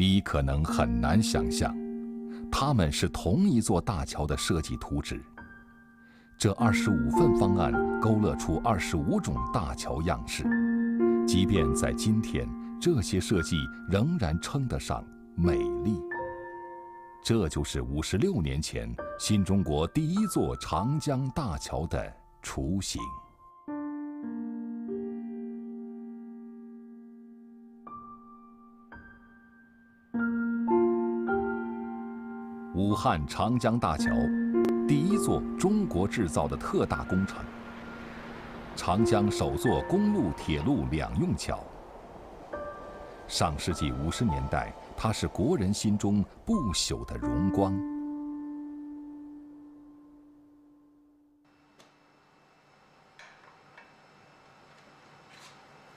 你可能很难想象，它们是同一座大桥的设计图纸。这25份方案勾勒出25种大桥样式，即便在今天，这些设计仍然称得上美丽。这就是56年前新中国第一座长江大桥的雏形。 武汉长江大桥，第一座中国制造的特大工程，长江首座公路、铁路两用桥。上世纪50年代，它是国人心中不朽的荣光。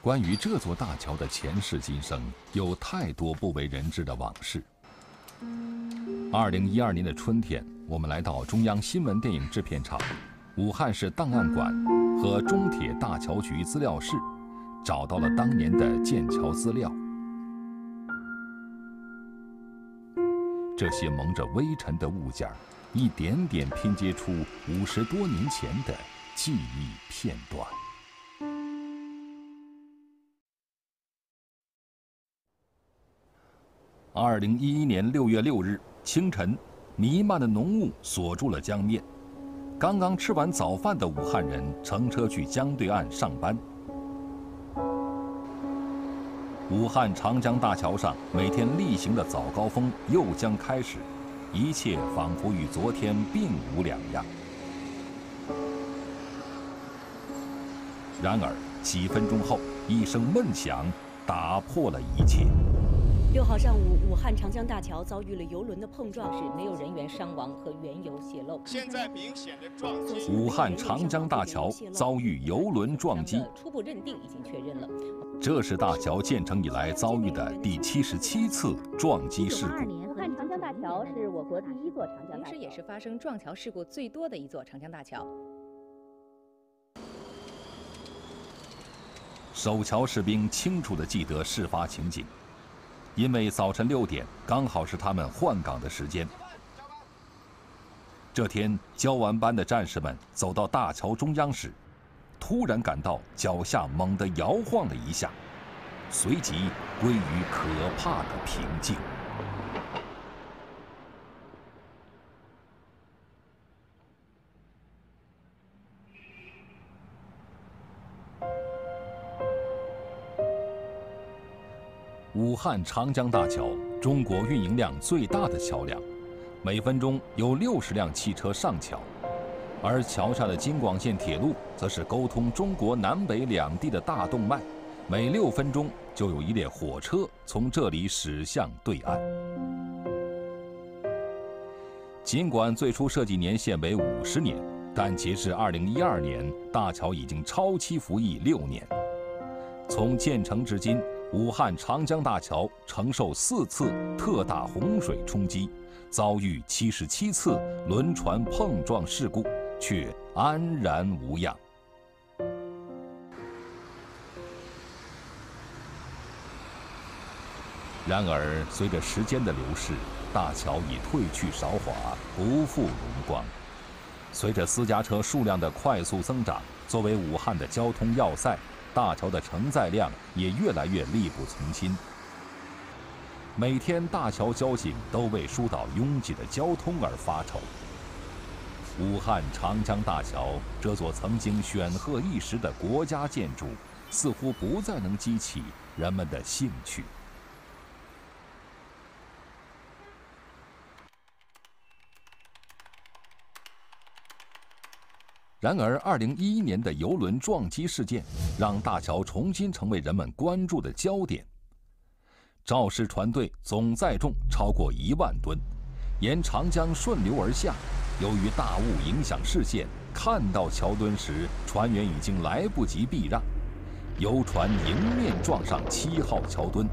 关于这座大桥的前世今生，有太多不为人知的往事。 2012年的春天，我们来到中央新闻电影制片厂、武汉市档案馆和中铁大桥局资料室，找到了当年的建桥资料。这些蒙着微尘的物件，一点点拼接出50多年前的记忆片段。 2011年6月6日清晨，弥漫的浓雾锁住了江面。刚刚吃完早饭的武汉人乘车去江对岸上班。武汉长江大桥上每天例行的早高峰又将开始，一切仿佛与昨天并无两样。然而，几分钟后，一声闷响打破了一切。 6号上午，武汉长江大桥遭遇了游轮的碰撞，是没有人员伤亡和原油泄漏。现在明显的撞击。武汉长江大桥遭遇游轮撞击，初步认定已经确认了。这是大桥建成以来遭遇的第77次撞击事故。武汉长江大桥是我国第一座长江大桥，同时也是发生撞桥事故最多的一座长江大桥。守桥士兵清楚地记得事发情景。 因为早晨6点刚好是他们换岗的时间。这天，交完班的战士们走到大桥中央时，突然感到脚下猛地摇晃了一下，随即归于可怕的平静。武汉长江大桥，中国运营量最大的桥梁，每分钟有60辆汽车上桥，而桥下的京广线铁路则是沟通中国南北两地的大动脉，每6分钟就有一列火车从这里驶向对岸。尽管最初设计年限为50年，但截至2012年，大桥已经超期服役6年。从建成至今， 武汉长江大桥承受4次特大洪水冲击，遭遇77次轮船碰撞事故，却安然无恙。然而，随着时间的流逝，大桥已褪去韶华，不复荣光。随着私家车数量的快速增长，作为武汉的交通要塞， 大桥的承载量也越来越力不从心。每天，大桥交警都为疏导拥挤的交通而发愁。武汉长江大桥这座曾经显赫一时的国家建筑，似乎不再能激起人们的兴趣。然而，2011年的游轮撞击事件， 让大桥重新成为人们关注的焦点。肇事船队总载重超过1万吨，沿长江顺流而下。由于大雾影响视线，看到桥墩时，船员已经来不及避让，游船迎面撞上7号桥墩，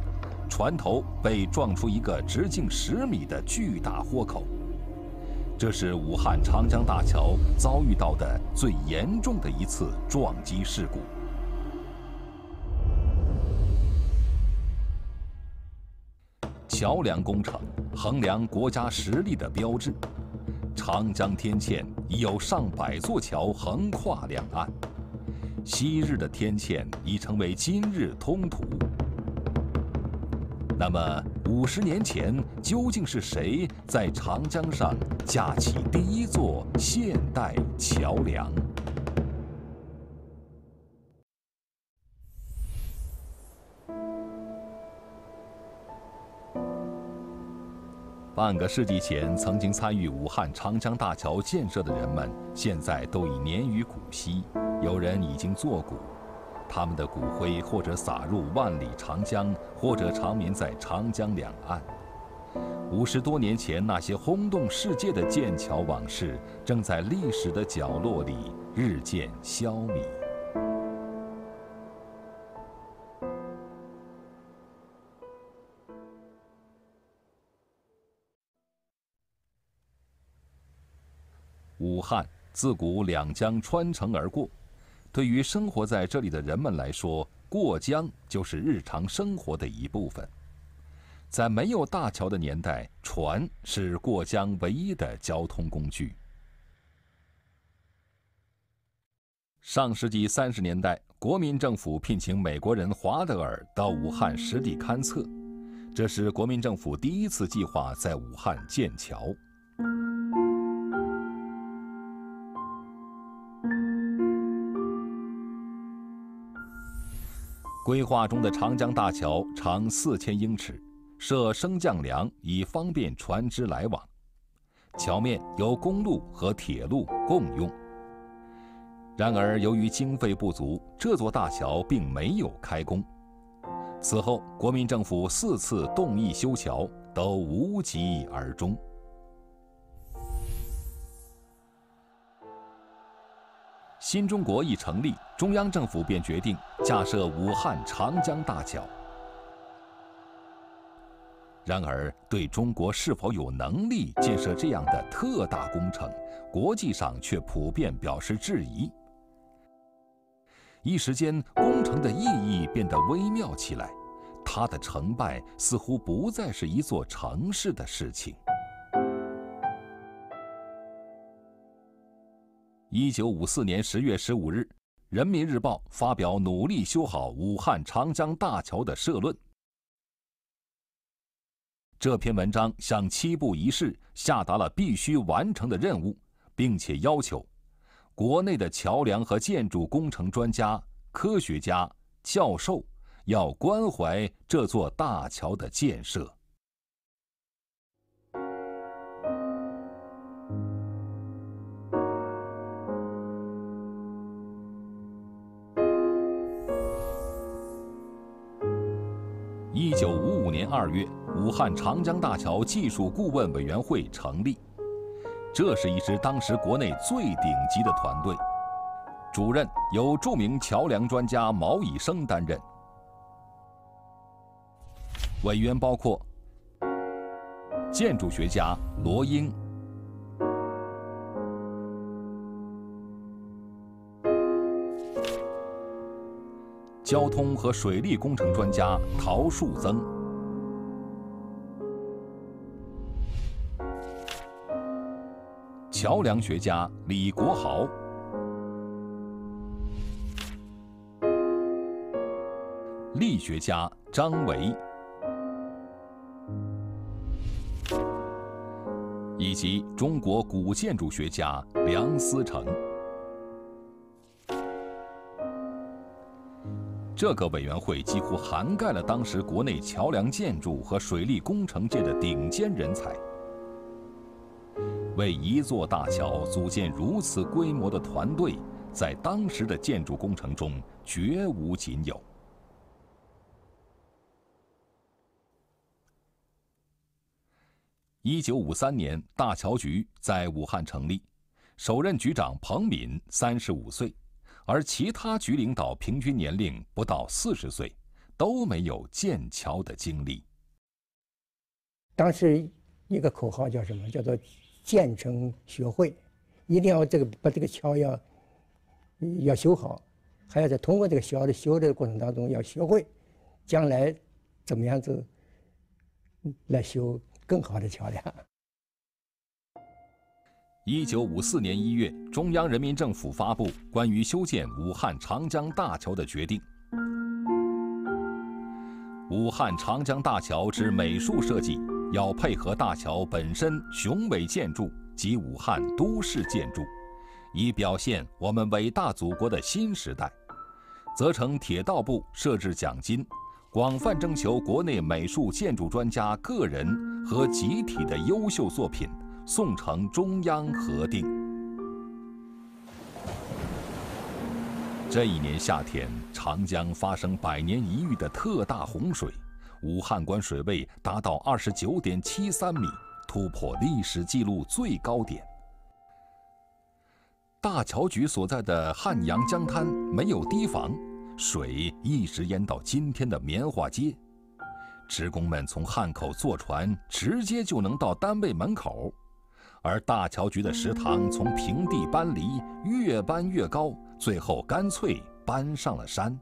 船头被撞出一个直径10米的巨大豁口。这是武汉长江大桥遭遇到的最严重的一次撞击事故。桥梁工程衡量国家实力的标志。长江天堑已有上百座桥横跨两岸，昔日的天堑已成为今日通途。那么，50年前究竟是谁在长江上架起第一座现代桥梁？ 半个世纪前，曾经参与武汉长江大桥建设的人们，现在都已年逾古稀，有人已经作古，他们的骨灰或者撒入万里长江，或者长眠在长江两岸。50多年前那些轰动世界的剑桥往事，正在历史的角落里日渐消弭。 武汉自古两江穿城而过，对于生活在这里的人们来说，过江就是日常生活的一部分。在没有大桥的年代，船是过江唯一的交通工具。上世纪30年代，国民政府聘请美国人华德尔到武汉实地勘测，这是国民政府第一次计划在武汉建桥。 规划中的长江大桥长4000英尺，设升降梁以方便船只来往，桥面由公路和铁路共用。然而，由于经费不足，这座大桥并没有开工。此后，国民政府4次动议修桥，都无疾而终。 新中国一成立，中央政府便决定架设武汉长江大桥。然而，对中国是否有能力建设这样的特大工程，国际上却普遍表示质疑。一时间，工程的意义变得微妙起来，它的成败似乎不再是一座城市的事情。 1954年10月15日，《人民日报》发表努力修好武汉长江大桥的社论。这篇文章向7部一市下达了必须完成的任务，并且要求国内的桥梁和建筑工程专家、科学家、教授要关怀这座大桥的建设。 1955年2月，武汉长江大桥技术顾问委员会成立，这是一支当时国内最顶级的团队，主任由著名桥梁专家毛以升担任。委员包括建筑学家罗英、交通和水利工程专家陶树增、桥梁学家李国豪、力学家张维，以及中国古建筑学家梁思成。 这个委员会几乎涵盖了当时国内桥梁建筑和水利工程界的顶尖人才。为一座大桥组建如此规模的团队，在当时的建筑工程中绝无仅有。1953年，大桥局在武汉成立，首任局长彭敏35岁。 而其他局领导平均年龄不到40岁，都没有建桥的经历。当时一个口号叫什么？叫做“建城学会”，一定要这个把这个桥要修好，还要在通过这个桥的修的过程当中要学会，将来怎么样子来修更好的桥梁。1954年1月，中央人民政府发布关于修建武汉长江大桥的决定。武汉长江大桥之美术设计要配合大桥本身雄伟建筑及武汉都市建筑，以表现我们伟大祖国的新时代。责成铁道部设置奖金，广泛征求国内美术建筑专家个人和集体的优秀作品，送呈中央核定。这一年夏天，长江发生100年一遇的特大洪水，武汉关水位达到29.73米，突破历史记录最高点。大桥局所在的汉阳江滩没有堤防，水一直淹到今天的棉花街。职工们从汉口坐船，直接就能到单位门口。而大桥局的食堂从平地搬离，越搬越高，最后干脆搬上了山。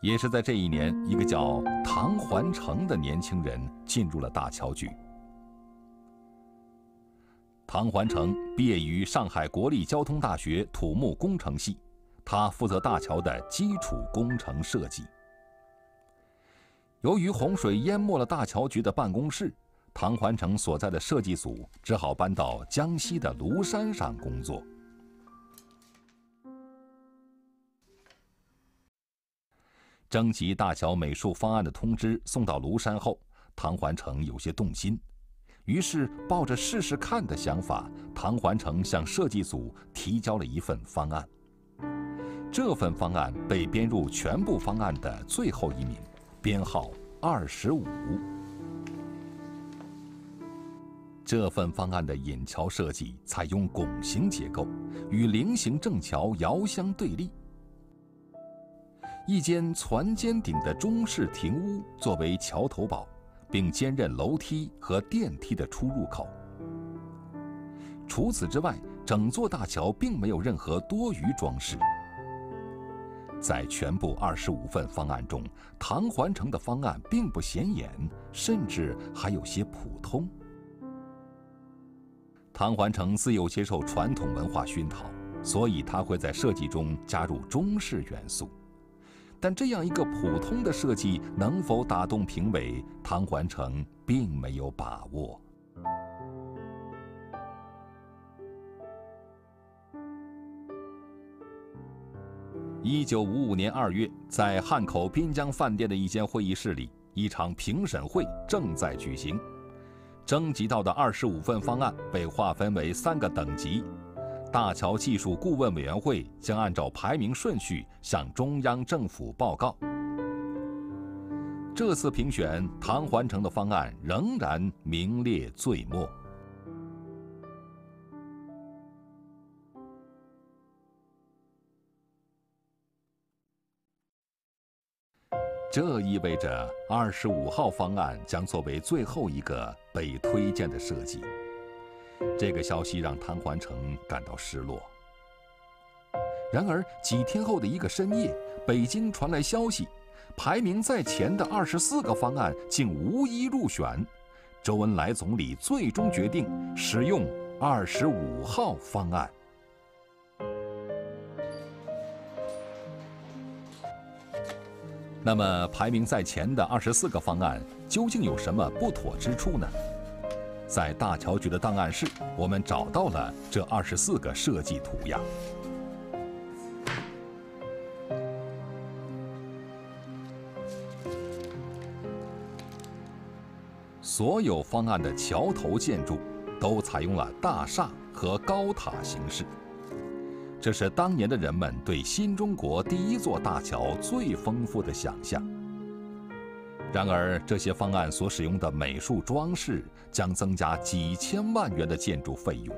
也是在这一年，一个叫唐环成的年轻人进入了大桥局。唐环成毕业于上海国立交通大学土木工程系，他负责大桥的基础工程设计。由于洪水淹没了大桥局的办公室，唐环成所在的设计组只好搬到江西的庐山上工作。征集大桥美术方案的通知送到庐山后，唐环成有些动心，于是抱着试试看的想法，唐环成向设计组提交了一份方案。这份方案被编入全部方案的最后一名，编号25。这份方案的引桥设计采用拱形结构，与菱形正桥遥相对立。一间攒尖顶的中式亭屋作为桥头堡，并兼任楼梯和电梯的出入口。除此之外，整座大桥并没有任何多余装饰。在全部25份方案中，唐环成的方案并不显眼，甚至还有些普通。唐环成自幼接受传统文化熏陶，所以他会在设计中加入中式元素。但这样一个普通的设计能否打动评委，唐环成并没有把握。1955年2月，在汉口滨江饭店的一间会议室里，一场评审会正在举行。征集到的25份方案被划分为3个等级，大桥技术顾问委员会将按照排名顺序向中央政府报告。这次评选，唐环成的方案仍然名列最末。这意味着25号方案将作为最后一个被推荐的设计。这个消息让唐环成感到失落。然而几天后的一个深夜，北京传来消息，排名在前的24个方案竟无一入选。周恩来总理最终决定使用25号方案。那么排名在前的24个方案究竟有什么不妥之处呢？在大桥局的档案室，我们找到了这24个设计图样。所有方案的桥头建筑都采用了大厦和高塔形式。这是当年的人们对新中国第一座大桥最丰富的想象。然而，这些方案所使用的美术装饰将增加几千万元的建筑费用，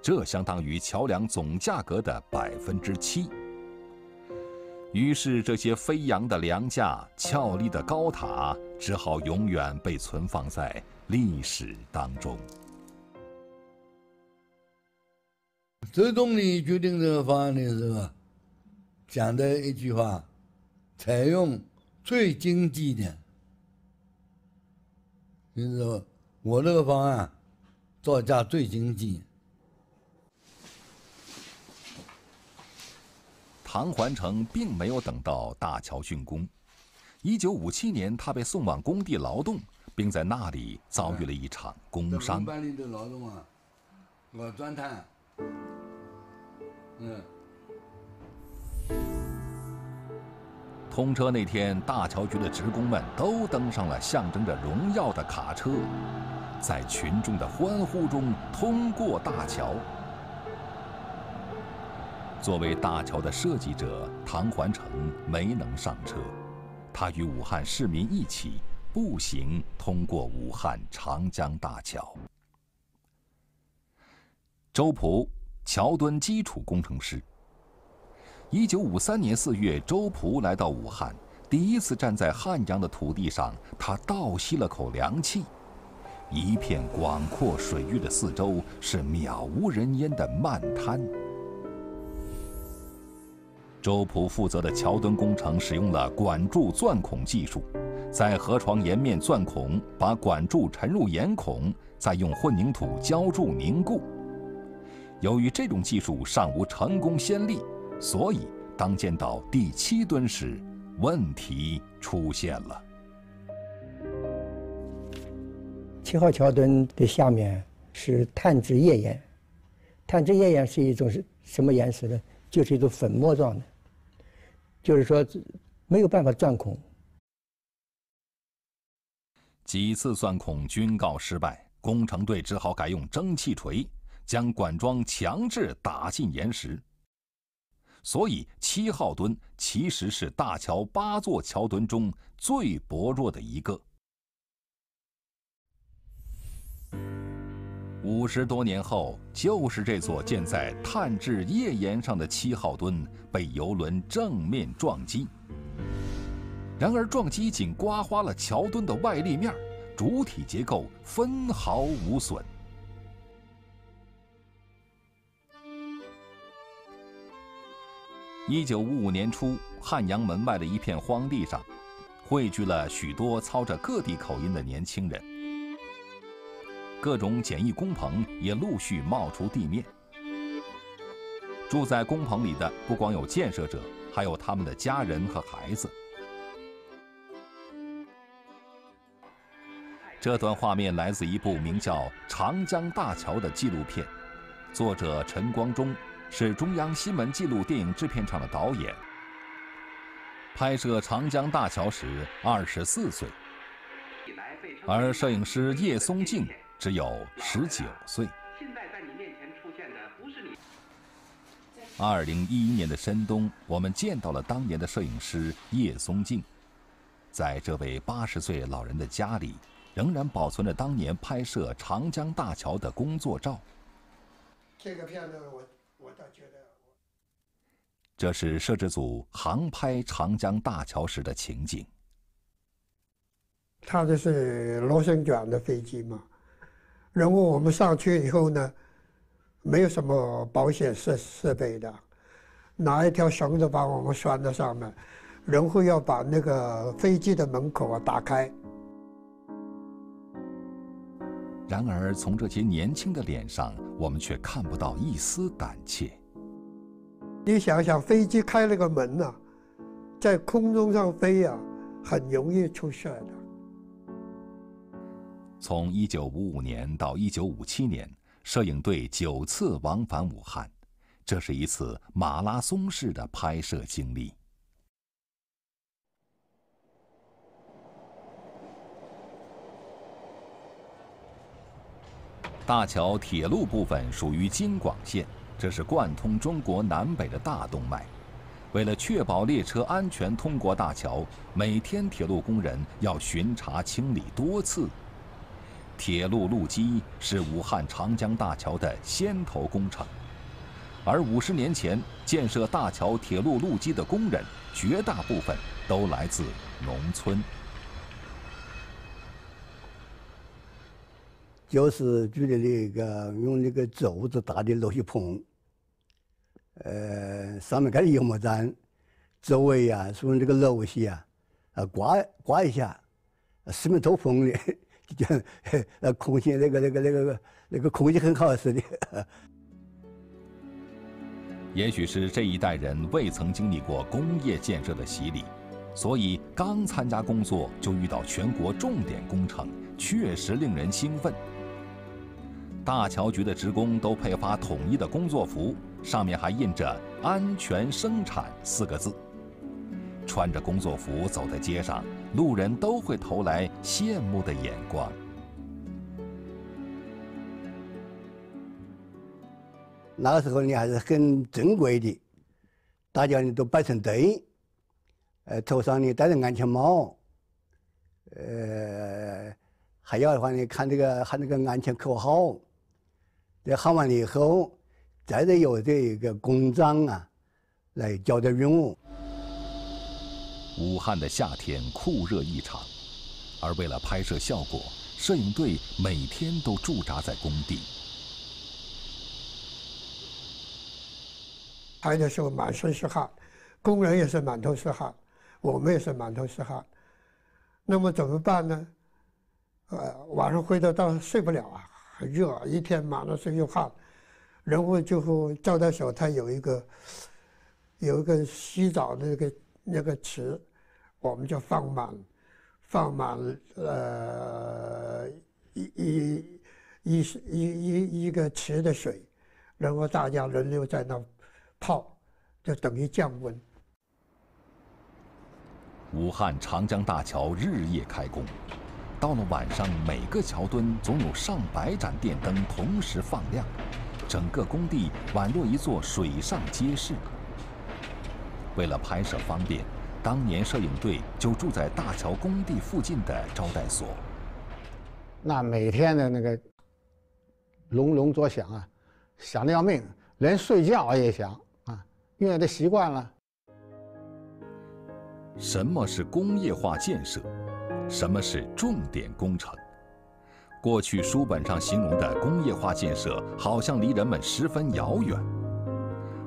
这相当于桥梁总价格的7%。于是，这些飞扬的梁架、俏丽的高塔，只好永远被存放在历史当中。最终你决定这个方案的时候，讲的一句话：采用最经济的。就是说我这个方案造价最经济。唐环成并没有等到大桥竣工。1957年，他被送往工地劳动，并在那里遭遇了一场工伤。班里的劳动啊，搞钻探，通车那天，大桥局的职工们都登上了象征着荣耀的卡车，在群众的欢呼中通过大桥。作为大桥的设计者，唐环成没能上车。 他与武汉市民一起步行通过武汉长江大桥。周璞，桥墩基础工程师。1953年4月，周璞来到武汉，第一次站在汉阳的土地上，他倒吸了口凉气。一片广阔水域的四周是渺无人烟的漫滩。 周璞负责的桥墩工程使用了管柱钻孔技术，在河床沿面钻孔，把管柱沉入岩孔，再用混凝土浇筑凝固。由于这种技术尚无成功先例，所以当建到第7墩时，问题出现了。7号桥墩的下面是炭质页岩，炭质页岩是一种什么岩石呢？ 就是一种粉末状的，就是说没有办法钻孔。几次钻孔均告失败，工程队只好改用蒸汽锤将管桩强制打进岩石。所以7号墩其实是大桥8座桥墩中最薄弱的一个。50多年后，就是这座建在炭质页岩上的7号墩被游轮正面撞击。然而，撞击仅刮花了桥墩的外立面，主体结构分毫无损。1955年初，汉阳门外的一片荒地上，汇聚了许多操着各地口音的年轻人。 各种简易工棚也陆续冒出地面。住在工棚里的不光有建设者，还有他们的家人和孩子。这段画面来自一部名叫《长江大桥》的纪录片，作者陈光忠是中央新闻纪录电影制片厂的导演。拍摄长江大桥时24岁。 而摄影师叶松静只有19岁。现在在你面前出现的不是你。2011年的深冬，我们见到了当年的摄影师叶松静，在这位80岁老人的家里，仍然保存着当年拍摄长江大桥的工作照。这个片子我倒觉得，这是摄制组航拍长江大桥时的情景。 它这是螺旋桨的飞机嘛，然后我们上去以后呢，没有什么保险设备的，拿一条绳子把我们拴在上面，然后要把那个飞机的门口啊打开。然而，从这些年轻的脸上，我们却看不到一丝胆怯。你想想，飞机开了个门啊，在空中上飞啊，很容易出事的。 从1955年到1957年，摄影队9次往返武汉，这是一次马拉松式的拍摄经历。大桥铁路部分属于京广线，这是贯通中国南北的大动脉。为了确保列车安全通过大桥，每天铁路工人要巡查清理多次。 铁路路基是武汉长江大桥的先头工程，而50年前建设大桥铁路路基的工人，绝大部分都来自农村。就是举的那个用那个竹子搭的螺旋棚，上面盖的油墨毡，周围啊，用这个螺旋啊，刮一下，四面透风的，就空气那个空气很好似的。也许是这一代人未曾经历过工业建设的洗礼，所以刚参加工作就遇到全国重点工程，确实令人兴奋。 大桥局的职工都配发统一的工作服，上面还印着“安全生产”4个字。穿着工作服走在街上，路人都会投来羡慕的眼光。那个时候呢，还是很正规的，大家呢都摆成队，头上呢戴着安全帽，还要的话呢，看这个喊这个安全口号。 这喊完了以后，再由这个工长啊来交代任务。武汉的夏天酷热异常，而为了拍摄效果，摄影队每天都驻扎在工地。拍的时候满身是汗，工人也是满头是汗，我们也是满头是汗。那么怎么办呢？晚上回到睡不了啊。 很热，一天满了身是汗，然后就后招待所它有一个洗澡的那个池，我们就放满一个池的水，然后大家轮流在那泡，就等于降温。武汉长江大桥日夜开工。 到了晚上，每个桥墩总有上百盏电灯同时放亮，整个工地宛若一座水上街市。为了拍摄方便，当年摄影队就住在大桥工地附近的招待所。那每天的那个隆隆作响啊，响得要命，连睡觉也响啊，因为这习惯了。什么是工业化建设？ 什么是重点工程？过去书本上形容的工业化建设，好像离人们十分遥远。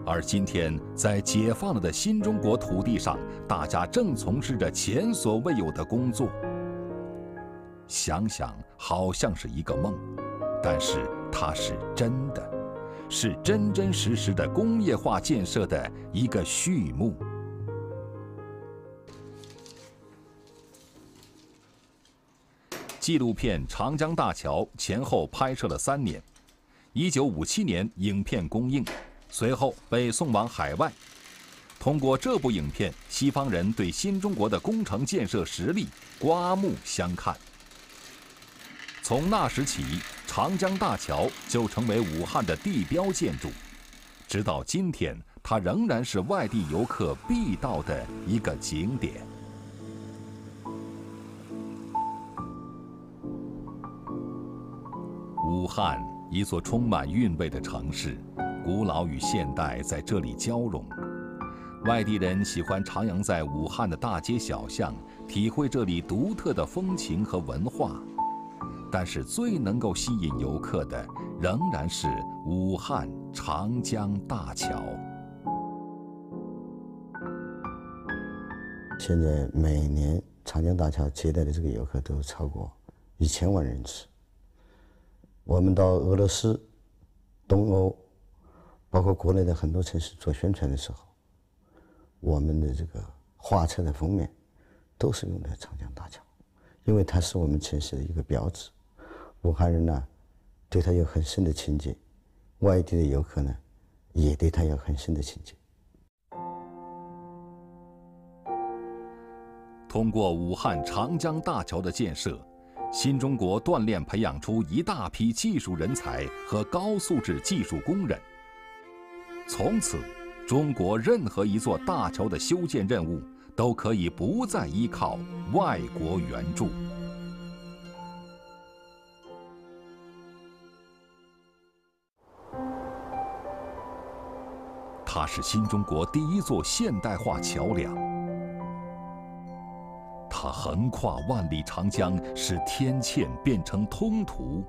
而今天，在解放了的新中国土地上，大家正从事着前所未有的工作。想想好像是一个梦，但是它是真的，是真真实实的工业化建设的一个序幕。 纪录片《长江大桥》前后拍摄了3年， 1957年影片公映，随后被送往海外。通过这部影片，西方人对新中国的工程建设实力刮目相看。从那时起，长江大桥就成为武汉的地标建筑，直到今天，它仍然是外地游客必到的一个景点。 武汉，一座充满韵味的城市，古老与现代在这里交融。外地人喜欢徜徉在武汉的大街小巷，体会这里独特的风情和文化。但是，最能够吸引游客的，仍然是武汉长江大桥。现在每年长江大桥接待的这个游客都超过1000万人次。 我们到俄罗斯、东欧，包括国内的很多城市做宣传的时候，我们的这个画册的封面都是用的长江大桥，因为它是我们城市的一个标志。武汉人呢，对它有很深的情结；外地的游客呢，也对它有很深的情结。通过武汉长江大桥的建设。 新中国锻炼培养出一大批技术人才和高素质技术工人。从此，中国任何一座大桥的修建任务都可以不再依靠外国援助。它是新中国第一座现代化桥梁。 它横跨万里长江，使天堑变成通途。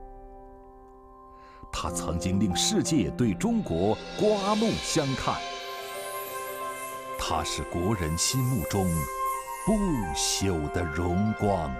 它曾经令世界对中国刮目相看。它是国人心目中不朽的荣光。